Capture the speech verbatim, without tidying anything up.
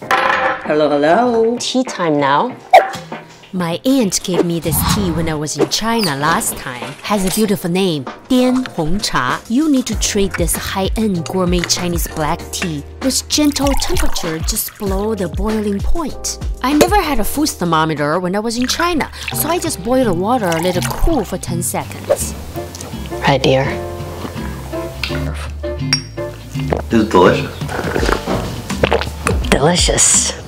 Hello, hello. Tea time now. My aunt gave me this tea when I was in China last time. Has a beautiful name, Dian Hong Cha. You need to treat this high-end gourmet Chinese black tea with gentle temperature just below the boiling point. I never had a food thermometer when I was in China, so I just boiled the water and let it cool for ten seconds. Right, dear. This is delicious. Delicious.